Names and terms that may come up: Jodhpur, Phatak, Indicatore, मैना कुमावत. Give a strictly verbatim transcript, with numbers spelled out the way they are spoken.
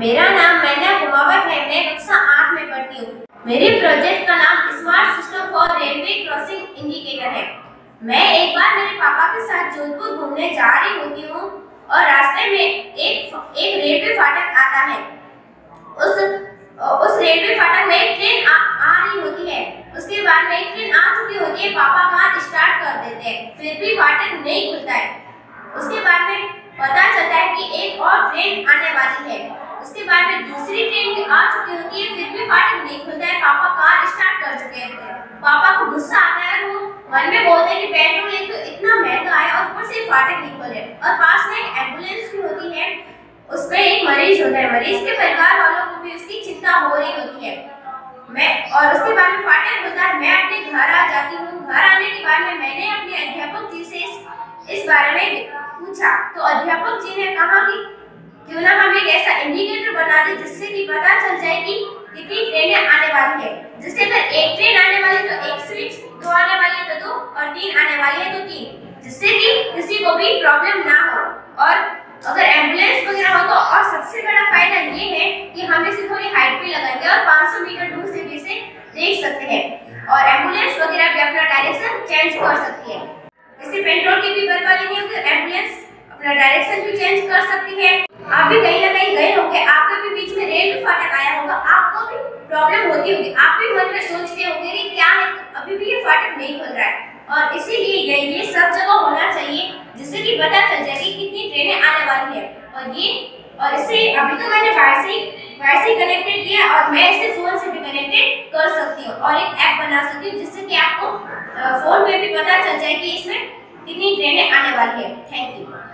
मेरा नाम मैना कुमावत है। मैं कक्षा आठ में पढ़ती हूँ। मेरे प्रोजेक्ट का नाम smart system for railway crossing indicator है। मैं एक बार मेरे पापा के साथ जोधपुर घूमने जा रही होती हूँ और रास्ते में एक एक रेलवे फाटक आता है। उस उस रेलवे फाटक में एक ट्रेन आ, आ रही होती है। उसके बाद में एक ट्रेन आ चुकी होती है। पापा वहाँ स्टार्ट कर देते हैं, फिर भी फाटक नहीं खुलता है। उसके बाद में पता चलता है कि एक और ट्रेन आने वाली है। उसके बाद में दूसरी ट्रेन आ चुकी होती है, फिर भी फाटक नहीं खुलता है। पापा कार स्टार्ट कर चुके होते हैं। पापा को गुस्सा आता है। वो मन में बोलते हैं कि पेट्रोल एक तो इतना महंगा है और ऊपर से फाटक नहीं खुल रहे। और पास में एक एम्बुलेंस भी होती है, उसमें एक मरीज होता है। मरीज के परिवार वालों को भी उसकी चिंता हो रही होती है। मैं और उसके बाद में फाटक खुलता है। मैं अपने घर आ जाती हूँ। घर आने के बाद में मैंने अपने अध्यापक जी से इस बारे में पूछा तो अध्यापक जी ने कहा कि क्यों ना हम एक ऐसा इंडिकेटर बना दें जिससे कि पता चल जाए कि कितनी ट्रेनें आने वाली है। जिससे अगर एक ट्रेन आने वाली है तो एक स्विच, दो आने वाली है तो दो और तीन आने वाली है तो तीन, जिससे कि किसी को भी प्रॉब्लम ना हो। और अगर एम्बुलेंस वगैरह हो तो और सबसे बड़ा फायदा ये है कि हम इसे थोड़ी हाइट पे लगाएंगे और पाँच सौ मीटर दूर से भी इसे देख सकते हैं। और एम्बुलेंस वगैरह भी अपना डायरेक्शन चेंज कर सकती है। इससे पेट्रोल की भी बर्बादी नहीं होगी। एम्बुलेंस अपना डायरेक्शन भी चेंज कर सकती है। आप भी कहीं ना कहीं गए होंगे, आपके भी बीच में रेल फाटक आया होगा, आपको भी प्रॉब्लम होती होगी। आप भी मन में सोचते होंगे कि क्या है अभी भी ये फाटक नहीं खुल रहा है। और इसीलिए ये सब जगह होना चाहिए जिससे कि पता चल जाए कि कितनी ट्रेनें आने वाली है। और ये और इससे अभी तो मैंने वायर से वायर से कनेक्टेड किया और मैं इसे फोन से भी कनेक्टेड कर सकती हूँ और एक ऐप बना सकती हूँ जिससे कि आपको फोन पे भी पता चल जाए कि इसमें कितनी ट्रेनें आने वाली है। Thank you.